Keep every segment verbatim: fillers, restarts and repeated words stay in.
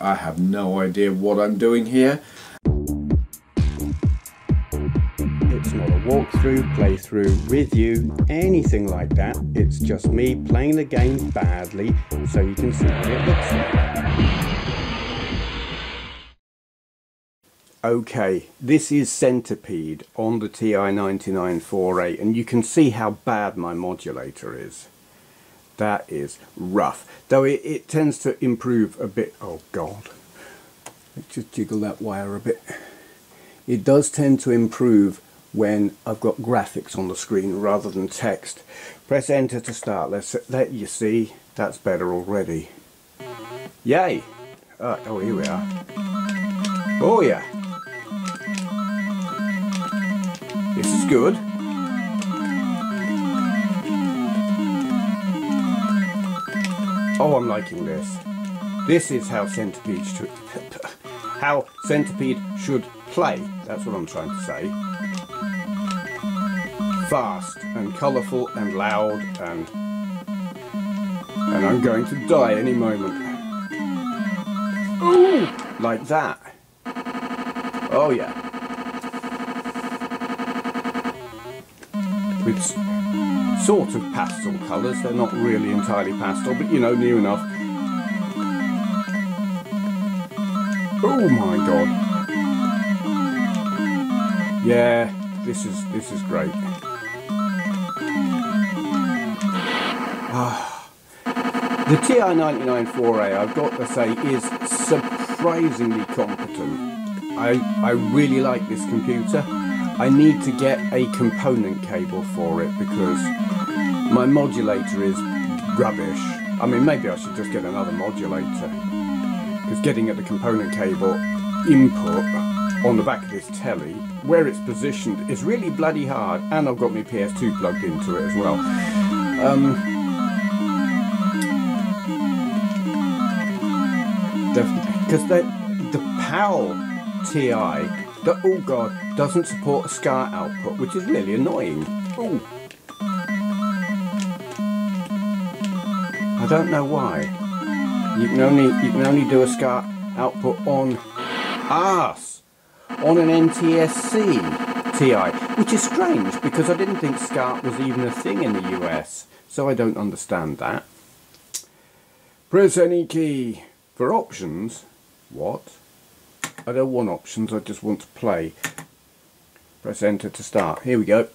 I have no idea what I'm doing here. It's not a walkthrough, playthrough, review, anything like that. It's just me playing the game badly so you can see what it looks like. Okay, this is Centipede on the T I ninety-nine four A, and you can see how bad my modulator is. That is rough, though it, it tends to improve a bit. Oh god, let's just jiggle that wire a bit. It does tend to improve when I've got graphics on the screen rather than text. Press enter to start. Let's let you see, that's better already. Yay! Uh, oh, here we are. Oh yeah, this is good. Oh, I'm liking this. This is how Centipede should, how Centipede should play. That's what I'm trying to say. Fast and colourful and loud, and and I'm going to die any moment. Ooh, like that. Oh yeah. With sort of pastel colours, they're not really entirely pastel, but you know, near enough. Oh my god. Yeah, this is this is great. Ah, the T I ninety-nine four A, I've got to say, is surprisingly competent. I I really like this computer. I need to get a component cable for it because my modulator is rubbish. I mean, maybe I should just get another modulator, because getting at the component cable input on the back of this telly, where it's positioned, is really bloody hard, and I've got my P S two plugged into it as well. Um, because the, the P A L T I, that, oh god, doesn't support a SCART output, which is really annoying. Ooh. I don't know why. You can only you can only do a SCART output on arse on an N T S C T I, which is strange because I didn't think SCART was even a thing in the U S, so I don't understand that. Press any key for options. What? I don't want options, I just want to play. Press enter to start. Here we go.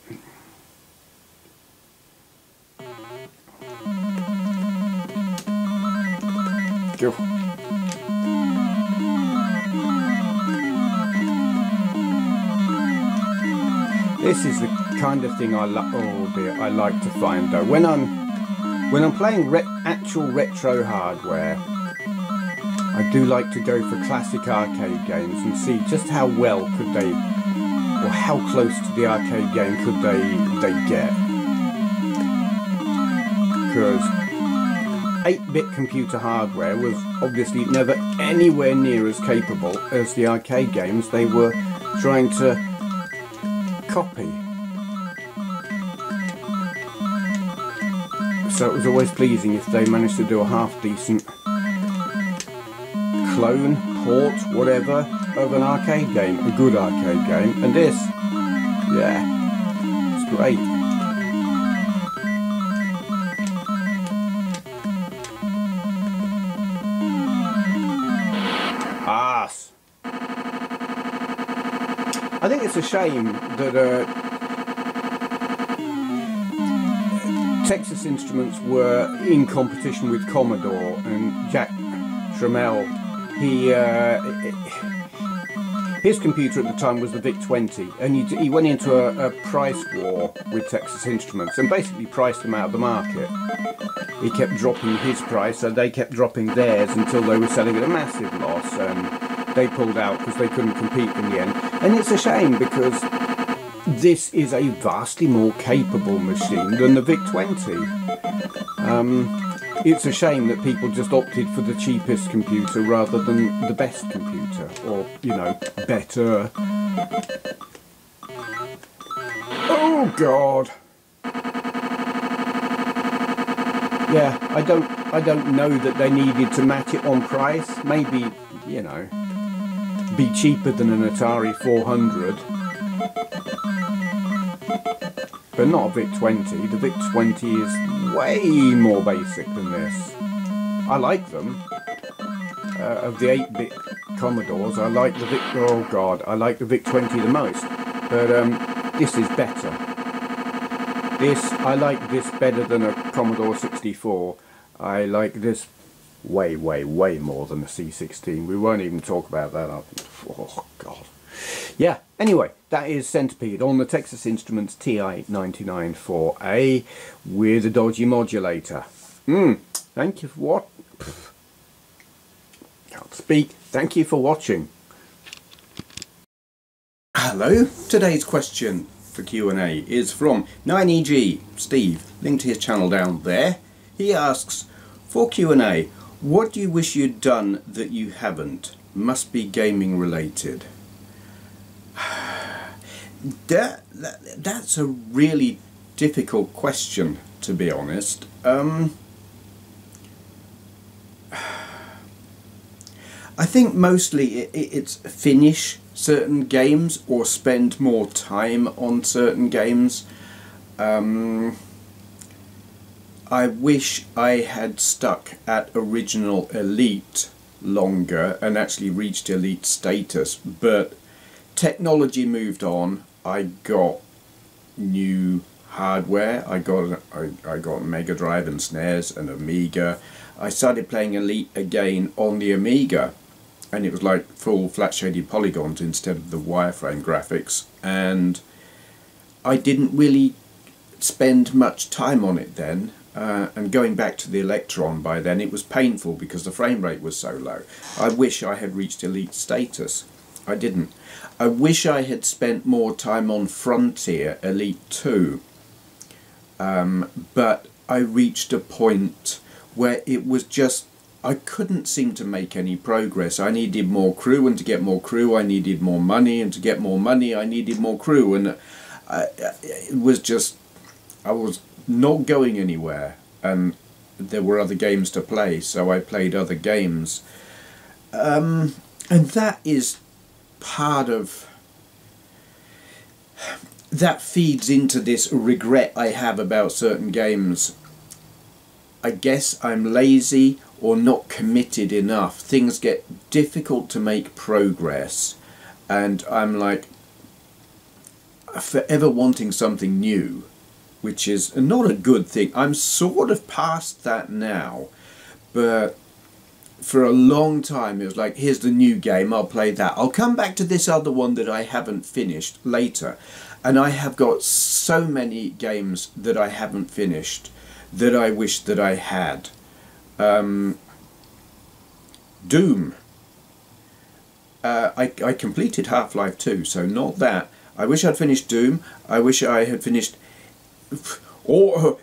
Go. This is the kind of thing I like. Oh dear, I like to find though. When I'm when I'm playing re actual retro hardware, I do like to go for classic arcade games and see just how well could they, or how close to the arcade game could they they get. Because eight bit computer hardware was obviously never anywhere near as capable as the arcade games they were trying to copy. So it was always pleasing if they managed to do a half-decent clone, port, whatever, of an arcade game, a good arcade game, and this, yeah, it's great. Ass. I think it's a shame that uh, Texas Instruments were in competition with Commodore, and Jack Trammell, He, uh, his computer at the time was the V I C twenty, and he, he went into a, a price war with Texas Instruments and basically priced them out of the market. He kept dropping his price, so they kept dropping theirs until they were selling at a massive loss, and they pulled out because they couldn't compete in the end. And it's a shame because this is a vastly more capable machine than the V I C twenty. Um... It's a shame that people just opted for the cheapest computer rather than the best computer, or, you know, better. Oh god! Yeah, I don't, I don't know that they needed to match it on price. Maybe you know, be cheaper than an Atari four hundred. But not a V I C twenty. The V I C twenty is way more basic than this. I like them. Uh, of the eight bit Commodores, I like the Vic. Oh God, I like the V I C twenty the most. But um, this is better. This I like this better than a Commodore sixty-four. I like this way, way, way more than the C sixteen. We won't even talk about that. Oh God. Yeah. Anyway, that is Centipede on the Texas Instruments T I ninety-nine four A with a dodgy modulator. Hmm. Thank you for what. Pfft. Can't speak. Thank you for watching. Hello. Today's question for Q and A is from nine E G, Steve. Link to his channel down there. He asks, for Q and A, what do you wish you'd done that you haven't? Must be gaming related. that, that, that's a really difficult question, to be honest. Um... I think mostly it, it, it's finish certain games or spend more time on certain games. Um, I wish I had stuck at original Elite longer and actually reached Elite status, but technology moved on. I got new hardware. I got I, I got Mega Drive and S N E S and Amiga. I started playing Elite again on the Amiga. And it was like full flat shaded polygons instead of the wireframe graphics, and I didn't really spend much time on it then, uh, and going back to the Electron by then it was painful because the frame rate was so low. I wish I had reached Elite status. I didn't. I wish I had spent more time on Frontier Elite two, um, but I reached a point where it was just I couldn't seem to make any progress. I needed more crew, and to get more crew I needed more money, and to get more money I needed more crew, and I, it was just, I was not going anywhere, and there were other games to play, so I played other games. Um, and that is part of, that feeds into this regret I have about certain games. I guess I'm lazy or not committed enough. Things get difficult to make progress, and I'm like forever wanting something new, which is not a good thing. I'm sort of past that now, but for a long time it was like, here's the new game, I'll play that. I'll come back to this other one that I haven't finished later. And I have got so many games that I haven't finished that I wish that I had. Um, Doom. Uh, I, I completed Half-Life two, so not that. I wish I'd finished Doom. I wish I had finished all,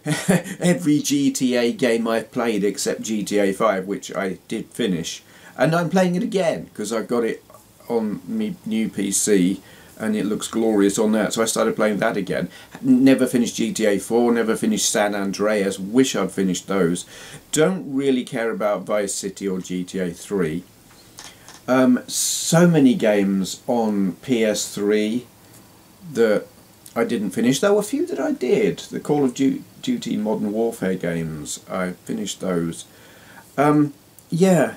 every G T A game I've played except G T A five, which I did finish. And I'm playing it again, because I got it on my new P C, and it looks glorious on that, so I started playing that again. Never finished G T A four, never finished San Andreas, wish I'd finished those. Don't really care about Vice City or G T A three. Um, so many games on P S three that I didn't finish. There were a few that I did. The Call of Duty Modern Warfare games, I finished those. Um, yeah,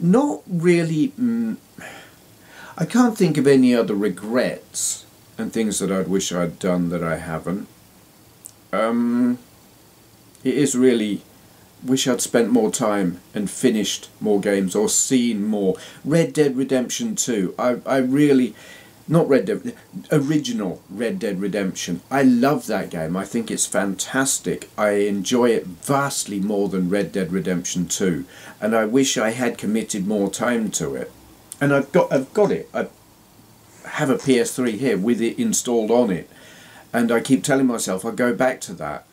not really... Mm, I can't think of any other regrets and things that I'd wish I'd done that I haven't. Um, it is really, wish I'd spent more time and finished more games or seen more. Red Dead Redemption two, I, I really, not Red Dead, original Red Dead Redemption. I love that game, I think it's fantastic. I enjoy it vastly more than Red Dead Redemption two, and I wish I had committed more time to it. And I've got, I've got it. I have a P S three here with it installed on it, and I keep telling myself I'll go back to that,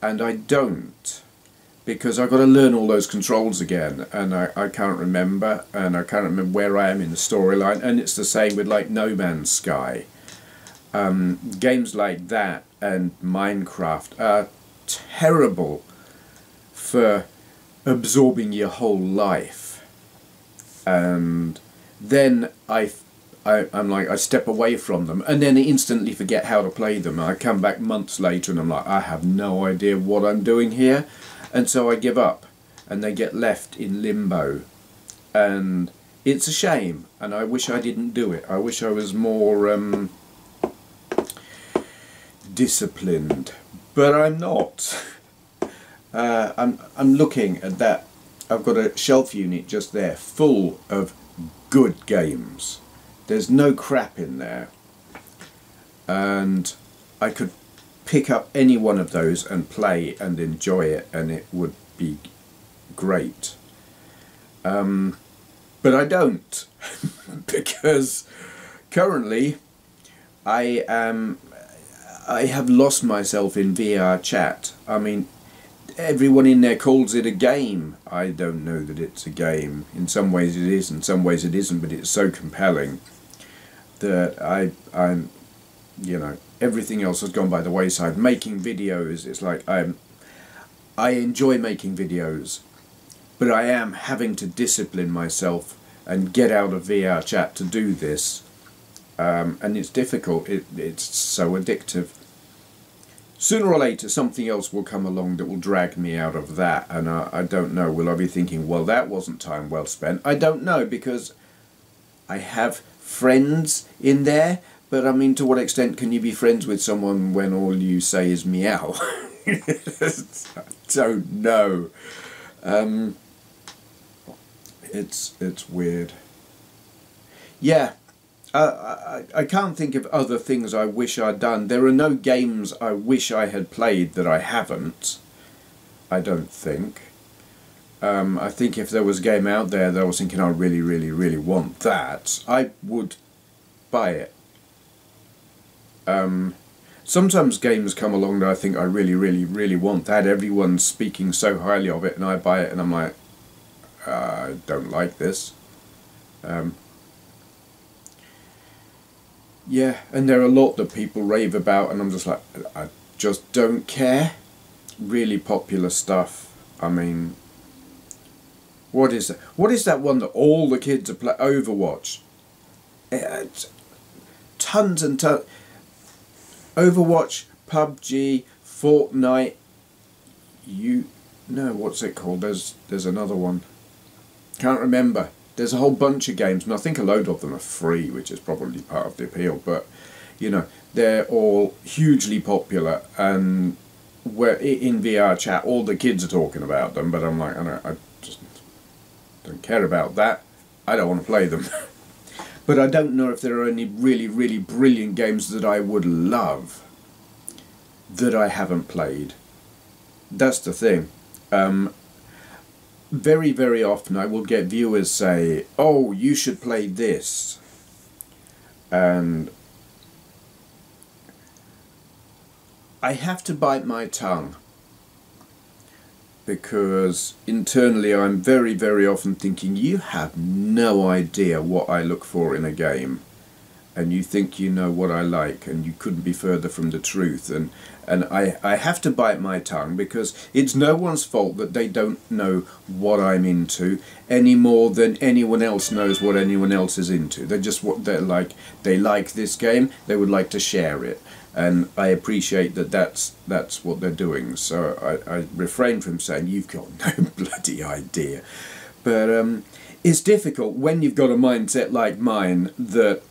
and I don't, because I've got to learn all those controls again, and I, I can't remember, and I can't remember where I am in the storyline, and it's the same with like No Man's Sky. Um, games like that and Minecraft are terrible for absorbing your whole life. and then I, I I'm like I step away from them, and then I instantly forget how to play them. And I come back months later, and I'm like, I have no idea what I'm doing here, and so I give up, and they get left in limbo, and it's a shame. And I wish I didn't do it. I wish I was more um, disciplined, but I'm not. Uh, I'm I'm looking at that. I've got a shelf unit just there full of good games. There's no crap in there, and I could pick up any one of those and play and enjoy it, and it would be great. Um, but I don't, because currently I am I have lost myself in V R Chat. I mean, everyone in there calls it a game. I don't know that it's a game. In some ways it is, in some ways it isn't, but it's so compelling that I, I'm, you know, everything else has gone by the wayside. Making videos, it's like I'm, I enjoy making videos, but I am having to discipline myself and get out of V R Chat to do this, um, and it's difficult. It, it's so addictive. Sooner or later, something else will come along that will drag me out of that, and I, I don't know. Will I be thinking, well, that wasn't time well spent? I don't know, because I have friends in there, but I mean, to what extent can you be friends with someone when all you say is meow? I don't know. Um, it's, it's weird. Yeah. Uh, I, I can't think of other things I wish I'd done. There are no games I wish I had played that I haven't, I don't think. Um, I think if there was a game out there that I was thinking I really, really, really want that, I would buy it. Um, sometimes games come along that I think I really, really, really want that. Everyone's speaking so highly of it, and I buy it and I'm like, uh, I don't like this. Um, Yeah, and there are a lot that people rave about, and I'm just like, I just don't care. Really popular stuff. I mean, what is that? What is that one that all the kids are playing? Overwatch. It's tons and tons. Overwatch, P U B G, Fortnite. You know, what's it called? There's there's another one. Can't remember. There's a whole bunch of games, and I think a load of them are free, which is probably part of the appeal, but, you know, they're all hugely popular, and we're in V R Chat, all the kids are talking about them, but I'm like, I, don't, I just don't care about that. I don't want to play them. But I don't know if there are any really, really brilliant games that I would love that I haven't played. That's the thing. Um... Very, very often I will get viewers say, oh, you should play this. And I have to bite my tongue, because internally I'm very, very often thinking, you have no idea what I look for in a game. And you think you know what I like, and you couldn't be further from the truth. And and I, I have to bite my tongue, because it's no one's fault that they don't know what I'm into any more than anyone else knows what anyone else is into. They're just what they're like. They like this game, they would like to share it. And I appreciate that that's, that's what they're doing. So I, I refrain from saying, you've got no bloody idea. But um, it's difficult when you've got a mindset like mine that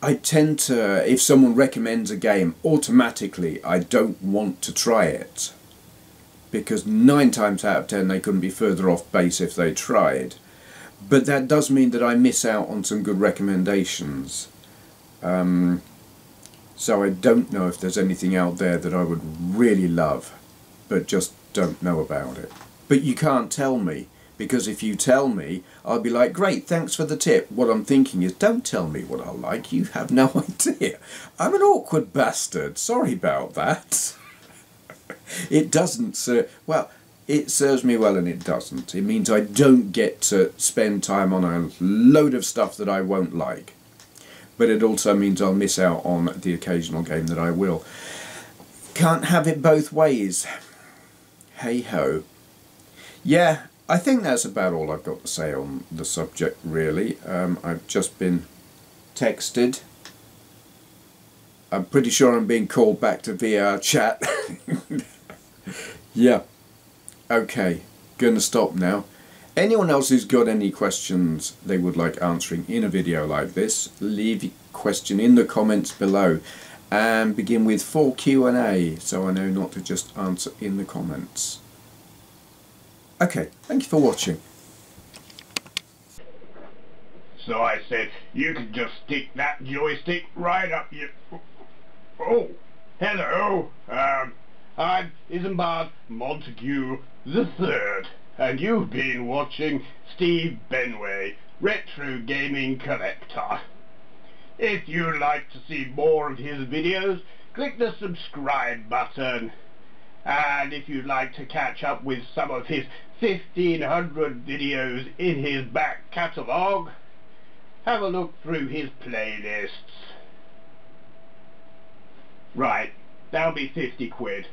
I tend to, if someone recommends a game, automatically I don't want to try it, because nine times out of ten they couldn't be further off base if they tried. But that does mean that I miss out on some good recommendations. Um, so I don't know if there's anything out there that I would really love, but just don't know about it. But you can't tell me, because if you tell me, I'll be like, great, thanks for the tip. What I'm thinking is, don't tell me what I like. You have no idea. I'm an awkward bastard. Sorry about that. It doesn't serve... Well, it serves me well and it doesn't. It means I don't get to spend time on a load of stuff that I won't like. But it also means I'll miss out on the occasional game that I will. Can't have it both ways. Hey-ho. Yeah. I think that's about all I've got to say on the subject, really. Um, I've just been texted. I'm pretty sure I'm being called back to V R Chat. Yeah. Okay. Gonna stop now. Anyone else who's got any questions they would like answering in a video like this, leave a question in the comments below and begin with full Q and A so I know not to just answer in the comments. Okay, thank you for watching. So I said, you can just stick that joystick right up your... Oh, hello, um, I'm Isambard Montague the Third, and you've been watching Steve Benway, Retro Gaming Collector. If you'd like to see more of his videos, click the subscribe button. And if you'd like to catch up with some of his fifteen hundred videos in his back catalogue, have a look through his playlists. Right, that'll be fifty quid.